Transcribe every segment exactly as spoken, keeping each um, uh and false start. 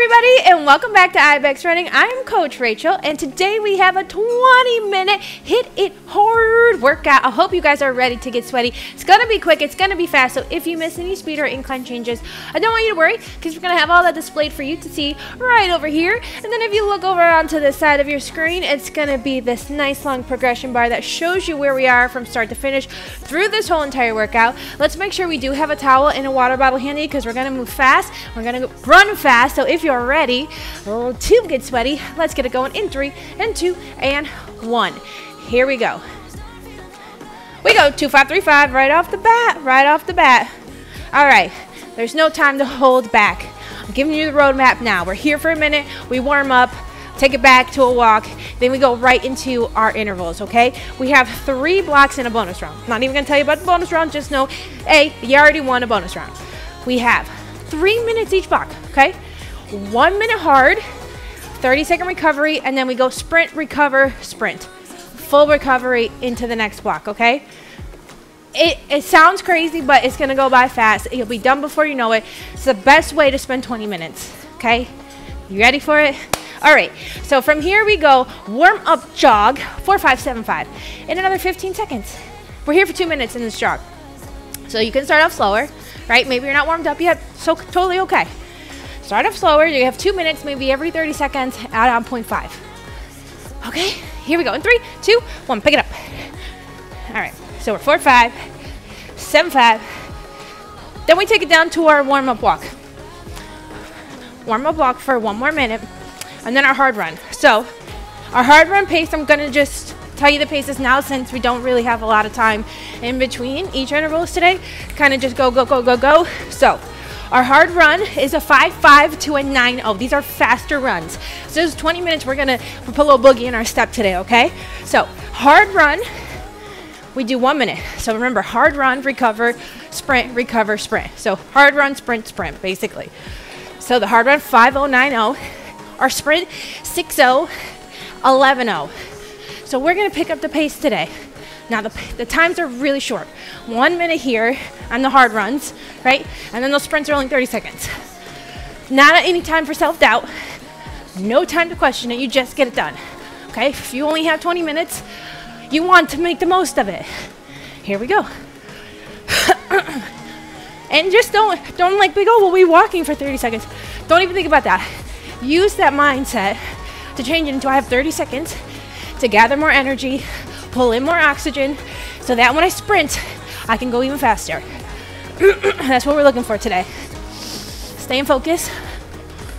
Hi everybody and welcome back to I B X Running. I am Coach Rachel and today we have a twenty minute hit it hard workout. I hope you guys are ready to get sweaty. It's going to be quick, it's going to be fast, so if you miss any speed or incline changes, I don't want you to worry because we're going to have all that displayed for you to see right over here. And then if you look over onto the side of your screen, it's going to be this nice long progression bar that shows you where we are from start to finish through this whole entire workout. Let's make sure we do have a towel and a water bottle handy because we're going to move fast, we're going to run fast, so if you are ready to get sweaty, let's get it going in three and two and one. Here we go. We go two, five, three, five, right off the bat, right off the bat. All right, there's no time to hold back. I'm giving you the roadmap now. We're here for a minute, we warm up, take it back to a walk, then we go right into our intervals, okay? We have three blocks and a bonus round. I'm not even gonna tell you about the bonus round, just know, A, you already won a bonus round. We have three minutes each block, okay? One minute hard, thirty second recovery, and then we go sprint, recover, sprint. Full recovery into the next block, okay? It, it sounds crazy, but it's gonna go by fast. You'll be done before you know it. It's the best way to spend twenty minutes, okay? You ready for it? All right, so from here we go warm up jog, four, five, seven, five. In another fifteen seconds. We're here for two minutes in this jog. So you can start off slower, right? Maybe you're not warmed up yet, so totally okay. Start off slower, you have two minutes, maybe every thirty seconds, add on point five. Okay, here we go, in three, two, one, pick it up. All right, so we're four, five, seven, five. Then we take it down to our warm-up walk. Warm-up walk for one more minute, and then our hard run. So our hard run pace, I'm gonna just tell you the paces now since we don't really have a lot of time in between each intervals today. Kind of just go, go, go, go, go. So our hard run is a five five to a nine oh. These are faster runs. So this is twenty minutes. We're going to put a little boogie in our step today, okay? So hard run, we do one minute. So remember, hard run, recover, sprint, recover, sprint. So hard run, sprint, sprint, basically. So the hard run, five oh, nine oh. Our sprint, six oh, eleven oh. So we're going to pick up the pace today. Now the, the times are really short. One minute here on the hard runs, right? And then those sprints are only thirty seconds. Not any time for self-doubt. No time to question it, you just get it done. Okay, if you only have twenty minutes, you want to make the most of it. Here we go. And just don't, don't like, big, oh, well, we're walking for thirty seconds. Don't even think about that. Use that mindset to change it until I have thirty seconds to gather more energy, pull in more oxygen, so that when I sprint, I can go even faster. That's what we're looking for today. Staying focused,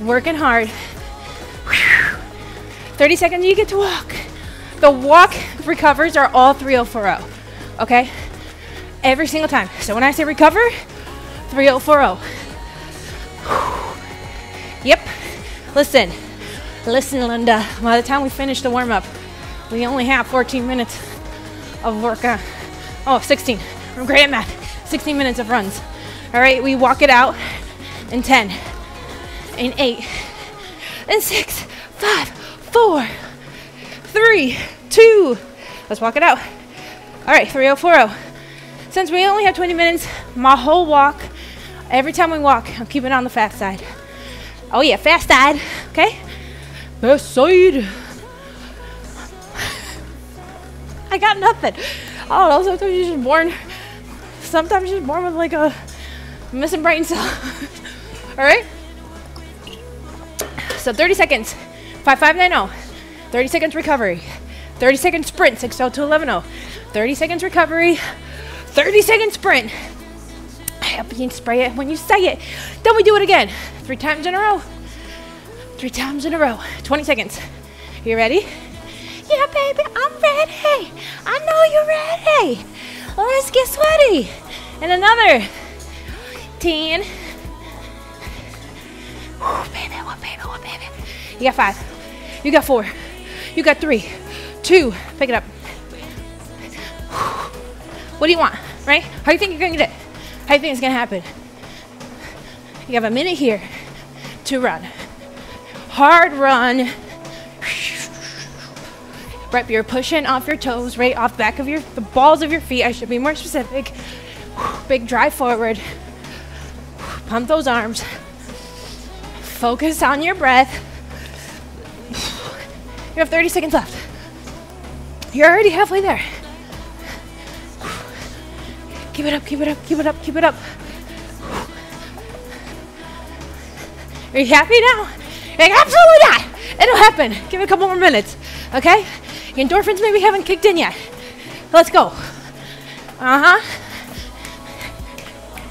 working hard. Whew. thirty seconds, you get to walk. The walk recovers are all three oh, four oh, okay? Every single time. So when I say recover, three oh, four oh. Whew. Yep, listen, listen, Linda, by the time we finish the warm-up, we only have fourteen minutes of work. Uh, oh, sixteen. I'm great at math. sixteen minutes of runs. All right, we walk it out in ten, in eight, in six, five, four, three, two. Let's walk it out. All right, three oh, four oh. Since we only have twenty minutes, my whole walk, every time we walk, I'm keeping on the fast side. Oh yeah, fast side, okay? Fast side. I got nothing. I don't know, sometimes you're just born, sometimes you're just born with like a missing brain cell. All right? So thirty seconds, five five, nine oh, thirty seconds recovery, thirty seconds sprint, six oh to eleven oh, thirty seconds recovery, thirty second sprint. I hope you can spray it when you say it. Then we do it again, three times in a row, three times in a row, twenty seconds. You ready? Yeah, baby, I'm ready. I know you're ready. Let's get sweaty. And another ten. Ooh, baby, what baby, what baby. You got five. You got four. You got three. Two. Pick it up. What do you want, right? How do you think you're going to get it? How do you think it's going to happen? You have a minute here to run. Hard run. Rep, you're pushing off your toes, right off the back of your, the balls of your feet. I should be more specific. Big drive forward. Pump those arms. Focus on your breath. You have thirty seconds left. You're already halfway there. Keep it up, keep it up, keep it up, keep it up. Are you happy now? Like, absolutely not. It'll happen. Give it a couple more minutes, okay? Your endorphins maybe haven't kicked in yet. Let's go. Uh-huh.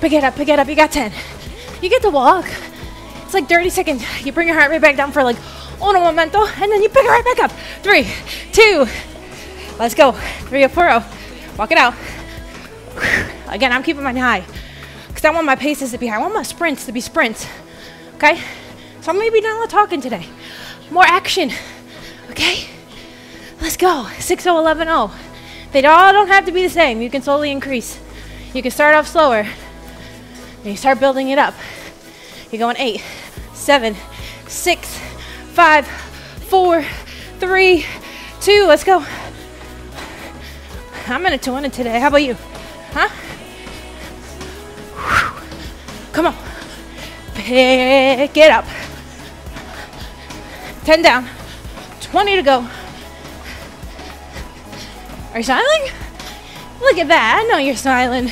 Pick it up, pick it up. You got ten. You get to walk. It's like thirty seconds. You bring your heart rate back down for like uno momento, and then you pick it right back up. Three, two, let's go. Three, a four, oh. Walk it out. Again, I'm keeping mine high because I want my paces to be high. I want my sprints to be sprints, okay? So maybe not a lot of talking today. More action, okay? Let's go. six oh, eleven oh. They all don't have to be the same. You can slowly increase. You can start off slower, and you start building it up. You're going eight, seven, six, five, four, three, two. Let's go. I'm in a two hundred today. How about you? Huh? Whew. Come on. Pick it up. ten down. twenty to go. Are you smiling? Look at that. I know you're smiling.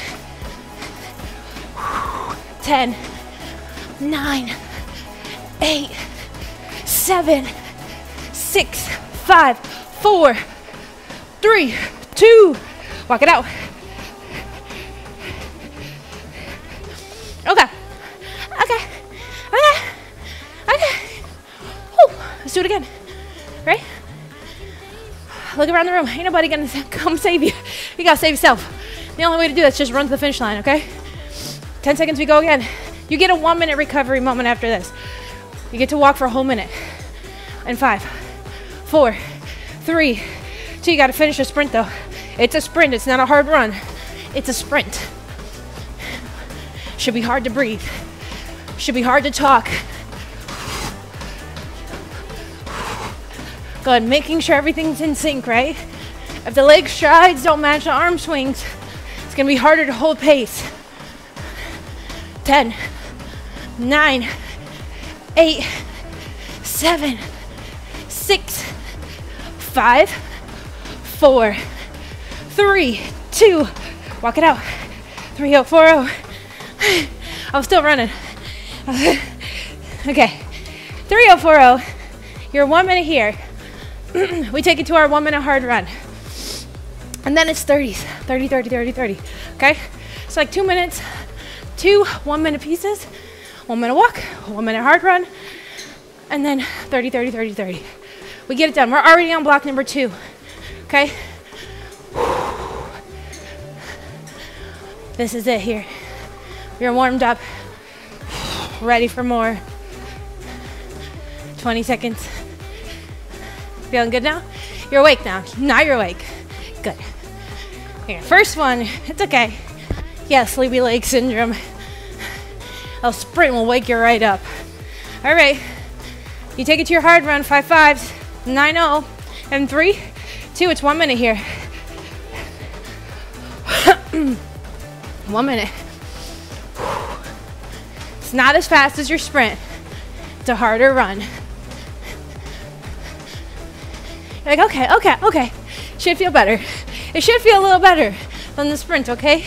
Whew. ten. nine. eight. seven. six. five. four. three. two. Walk it out. Okay. Okay. Okay. Okay. Whew. Let's do it again. Right? Look around the room. Ain't nobody gonna come save you. You gotta save yourself. The only way to do that is just run to the finish line, okay? ten seconds, we go again. You get a one minute recovery moment after this. You get to walk for a whole minute. And five, four, three, two. You gotta finish your sprint though. It's a sprint, it's not a hard run. It's a sprint. Should be hard to breathe. Should be hard to talk. Good, making sure everything's in sync, right? If the leg strides don't match the arm swings, it's gonna be harder to hold pace. ten, nine, eight, seven, six, five, four, three, two. Walk it out. three oh, four oh. I'm still running. Okay, three oh, four oh. You're one minute here. We take it to our one minute hard run. And then it's thirties, thirty, thirty, thirty, thirty, okay? So like two minutes, two one minute pieces, one minute walk, one minute hard run, and then thirty, thirty, thirty, thirty. We get it done. We're already on block number two, okay? This is it here. You're warmed up, ready for more. twenty seconds. Feeling good now? You're awake now. Now you're awake. Good. Here, first one, it's okay. Yeah, sleepy leg syndrome. A sprint will wake you right up. All right. You take it to your hard run, five fives, nine oh, and three, two, it's one minute here. One minute. It's not as fast as your sprint. It's a harder run. You're like, okay, okay, okay. Should feel better. It should feel a little better than the sprint, okay?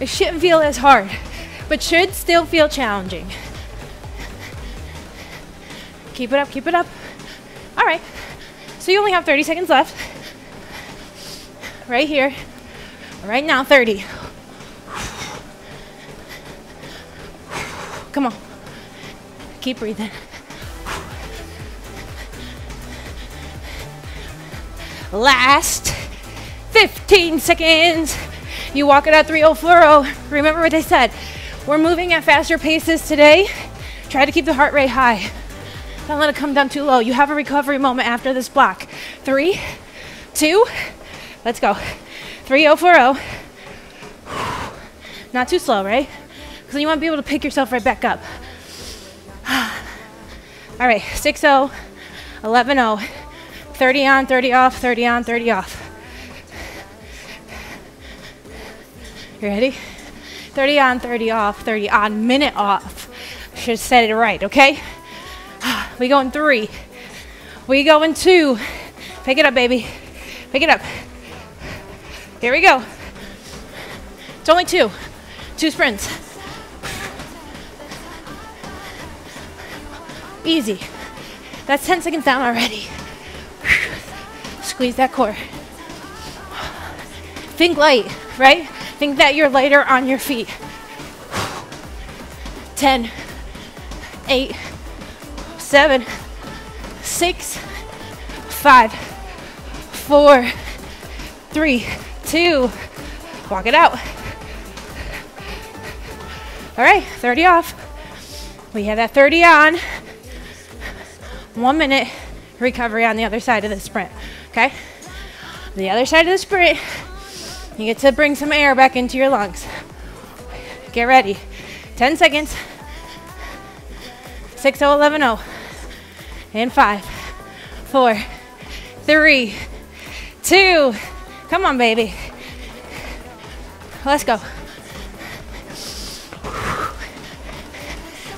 It shouldn't feel as hard, but should still feel challenging. Keep it up, keep it up. All right, so you only have thirty seconds left. Right here, right now, thirty. Come on. Keep breathing. Last fifteen seconds. You walk it out, three oh, four oh. Remember what I said. We're moving at faster paces today. Try to keep the heart rate high. Don't let it come down too low. You have a recovery moment after this block. Three, two, let's go. three oh, four oh. Not too slow, right? So you want to be able to pick yourself right back up. All right, six oh, eleven oh, thirty on, thirty off, thirty on, thirty off. You ready? thirty on, thirty off, thirty on, minute off. Should set it right, okay? We go in three. We go in two. Pick it up, baby. Pick it up. Here we go. It's only two. Two sprints. Easy. That's ten seconds down already. Squeeze that core. Think light, right? Think that you're lighter on your feet. ten, eight, seven, six, five, four, three, two, walk it out. All right, thirty off. We have that thirty on. One minute recovery on the other side of the sprint, okay? The other side of the sprint, you get to bring some air back into your lungs. Get ready. ten seconds. six oh, eleven oh. In five, four, three, two. Come on, baby. Let's go.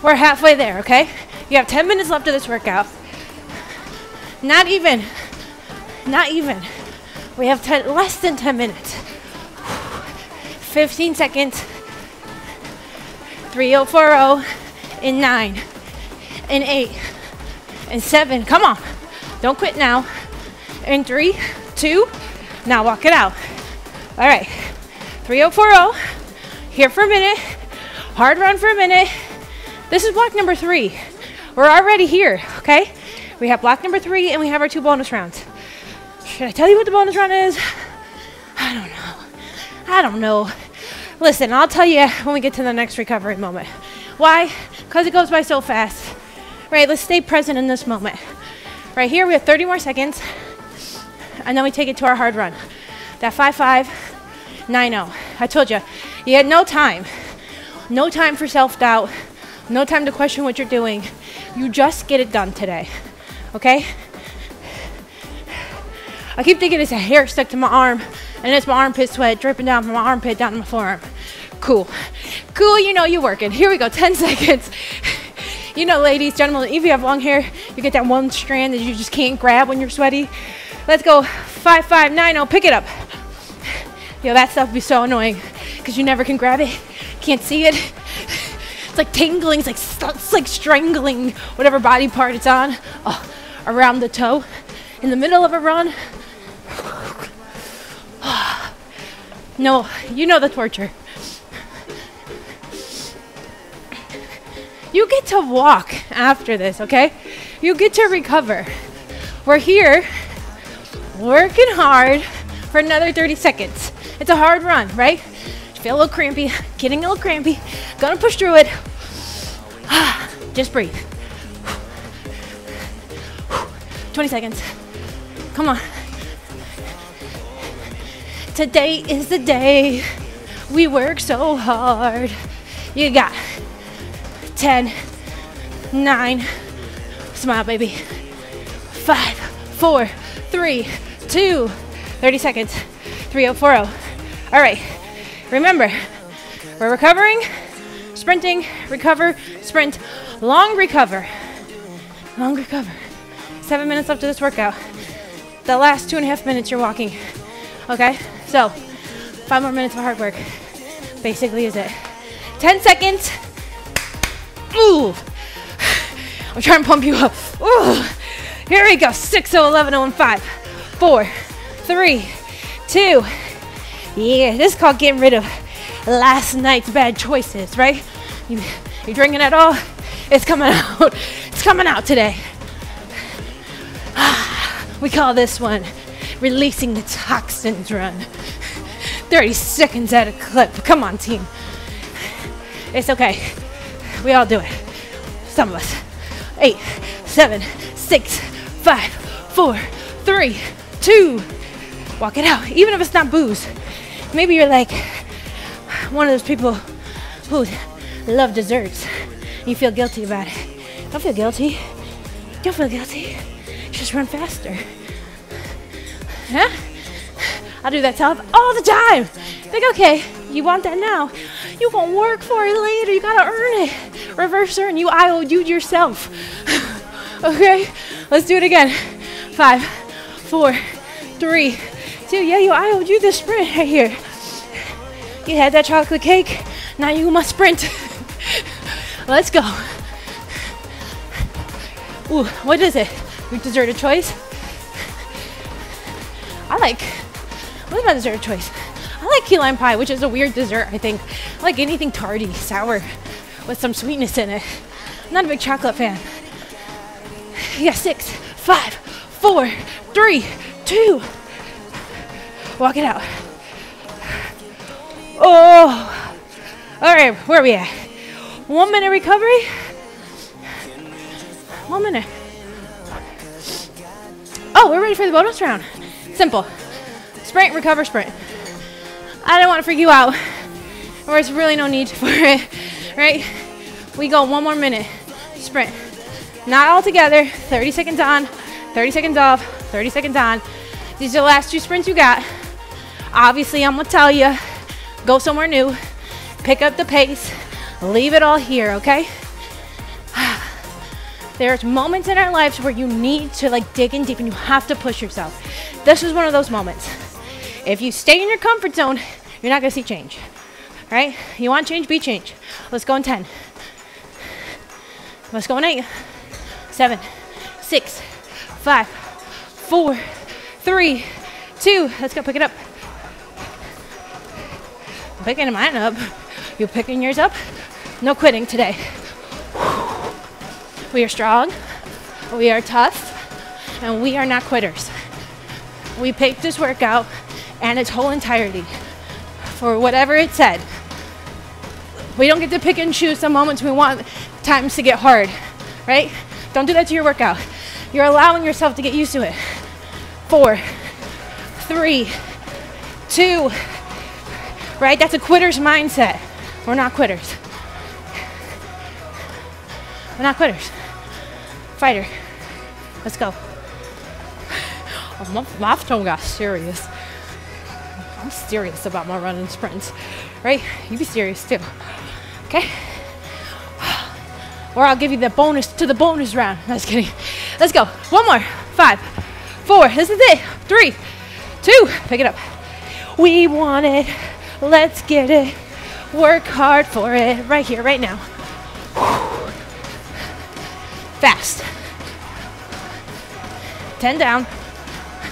We're halfway there, okay? You have ten minutes left of this workout. Not even, not even. We have ten, less than ten minutes. fifteen seconds. three oh, four oh, in nine, in eight, in seven. Come on, don't quit now. In three, two, now walk it out. All right, three oh, four oh, here for a minute, hard run for a minute. This is block number three. We're already here, okay? We have block number three and we have our two bonus rounds. Should I tell you what the bonus round is? I don't know, I don't know. Listen, I'll tell you when we get to the next recovery moment. Why? Because it goes by so fast. Right, let's stay present in this moment. Right here, we have thirty more seconds, and then we take it to our hard run. That five five, nine oh. I told you, you had no time. No time for self-doubt, no time to question what you're doing. You just get it done today, okay? I keep thinking it's a hair stuck to my arm, and it's my armpit sweat dripping down from my armpit down to my forearm. Cool. Cool, you know you're working. Here we go, ten seconds. You know, ladies, gentlemen, if you have long hair, you get that one strand that you just can't grab when you're sweaty. Let's go, five, five, nine, oh, pick it up. Yo, that stuff would be so annoying because you never can grab it, can't see it. It's like tingling, it's like, it's like strangling whatever body part it's on, oh, around the toe. In the middle of a run, no, you know the torture. You get to walk after this, okay? You get to recover. We're here, working hard for another thirty seconds. It's a hard run, right? Feel a little crampy, getting a little crampy. Gonna push through it. Just breathe. twenty seconds. Come on. Today is the day. We work so hard. You got ten, nine, smile baby, five, four, three, two, thirty seconds, three oh, four oh. All right, remember, we're recovering, sprinting, recover, sprint, long recover, long recover. Seven minutes left to this workout. The last two and a half minutes you're walking, okay? So, five more minutes of hard work, basically is it. ten seconds. Ooh, I'm trying to pump you up. Ooh, here we go. six oh, eleven oh, and five, four, three, two. Yeah, this is called getting rid of last night's bad choices, right? You, you drinking at all? It's coming out. It's coming out today. We call this one releasing the toxins run. thirty seconds at a clip. Come on, team. It's okay. We all do it, some of us. Eight, seven, six, five, four, three, two. Walk it out, even if it's not booze. Maybe you're like one of those people who love desserts. You feel guilty about it. Don't feel guilty, don't feel guilty. Just run faster. Huh? I do that stuff all the time. Like, okay, you want that now. You gonna work for it later, you gotta earn it. Reverse earn, you I O U'd yourself. Okay, let's do it again. Five, four, three, two. Yeah, you, I owed you this sprint right here. You had that chocolate cake, now you must sprint. Let's go. Ooh, what is it? We dessert a choice? I like, what is my dessert choice? I like key lime pie, which is a weird dessert, I think. I like anything tarty, sour, with some sweetness in it. I'm not a big chocolate fan. You got six, five, four, three, two. Walk it out. Oh, all right, where are we at? One minute recovery. One minute. Oh, we're ready for the bonus round. Simple. Sprint, recover, sprint. I don't want to freak you out. There's really no need for it, right? We go one more minute. Sprint. Not all together. thirty seconds on, thirty seconds off, thirty seconds on. These are the last two sprints you got. Obviously, I'm going to tell you, go somewhere new, pick up the pace, leave it all here, okay? There's moments in our lives where you need to like dig in deep and you have to push yourself. This is one of those moments. If you stay in your comfort zone, you're not gonna see change, right? You want change, be change. Let's go in ten. Let's go in eight, seven, six, five, four, three, two. Let's go pick it up. I'm picking mine up. You're picking yours up. No quitting today. We are strong, we are tough, and we are not quitters. We picked this workout and its whole entirety for whatever it said. We don't get to pick and choose some moments we want times to get hard, right? Don't do that to your workout. You're allowing yourself to get used to it. Four, three, two, right? That's a quitter's mindset. We're not quitters. We're not quitters. Fighter. Let's go. Oh, my, my phone got serious. I'm serious about my running sprints, right? You be serious too, okay? Or I'll give you the bonus to the bonus round. No, just kidding. Let's go. One more. Five, four. This is it. Three, two. Pick it up. We want it. Let's get it. Work hard for it. Right here, right now. Fast. ten down.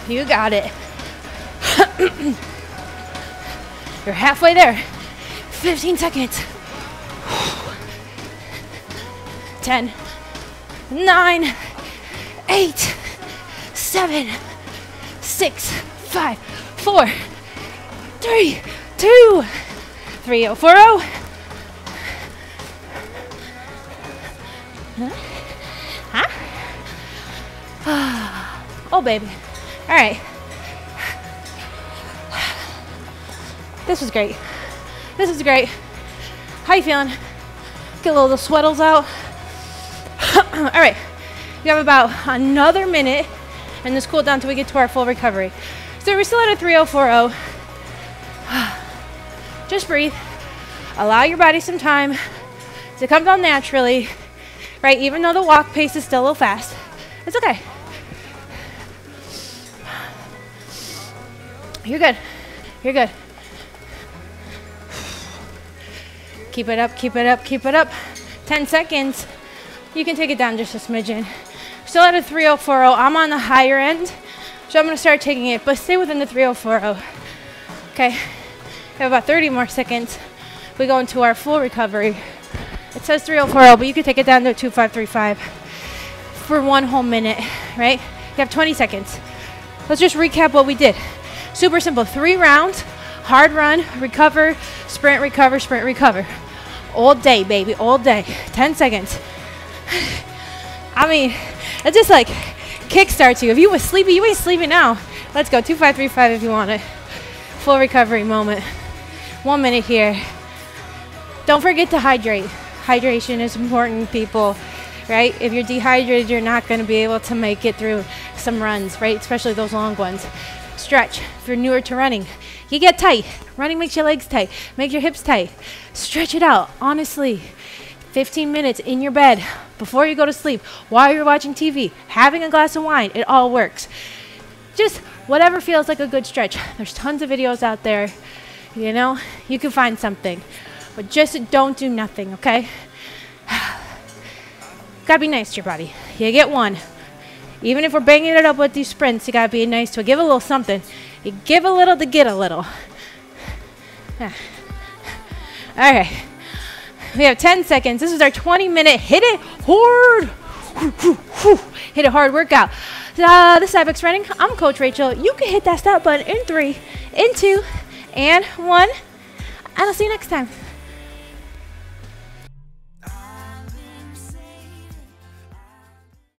You got it. You're halfway there. fifteen seconds. ten, nine, eight, seven, six, five, four, three, two, three, oh, four, oh. Huh? Oh, baby. All right. This was great. This is great. How you feeling? Get a little sweatles out. All right. We have about another minute and this cool down until we get to our full recovery. So we're still at a three oh four oh. Just breathe. Allow your body some time to come down naturally, right? Even though the walk pace is still a little fast, it's okay. You're good. You're good. Keep it up, keep it up, keep it up. ten seconds. You can take it down just a smidgen. Still at a three oh four oh. I'm on the higher end, so I'm going to start taking it, but stay within the three oh four oh. Okay. We have about thirty more seconds. We go into our full recovery. It says three oh four oh, but you can take it down to a two five three five for one whole minute, right? You have twenty seconds. Let's just recap what we did. Super simple, three rounds, hard run, recover, sprint, recover, sprint, recover. All day, baby, all day. ten seconds. I mean, it just like kickstarts you. If you was sleepy, you ain't sleepy now. Let's go, two, five, three, five if you want it. Full recovery moment. One minute here. Don't forget to hydrate. Hydration is important, people, right? If you're dehydrated, you're not gonna be able to make it through some runs, right? Especially those long ones. Stretch. If you're newer to running, you get tight. Running makes your legs tight, make your hips tight. Stretch it out, honestly. fifteen minutes in your bed, before you go to sleep, while you're watching T V, having a glass of wine, it all works. Just whatever feels like a good stretch. There's tons of videos out there, you know, you can find something, but just don't do nothing, okay? Gotta be nice to your body. You get one. Even if we're banging it up with these sprints, you gotta be nice to it. Give a little something. You give a little to get a little. Ah. All right, we have ten seconds. This is our twenty minute hit it hard, hit it hard workout. Uh, this is I B X Running. I'm Coach Rachel. You can hit that stop button in three, in two, and one, and I'll see you next time.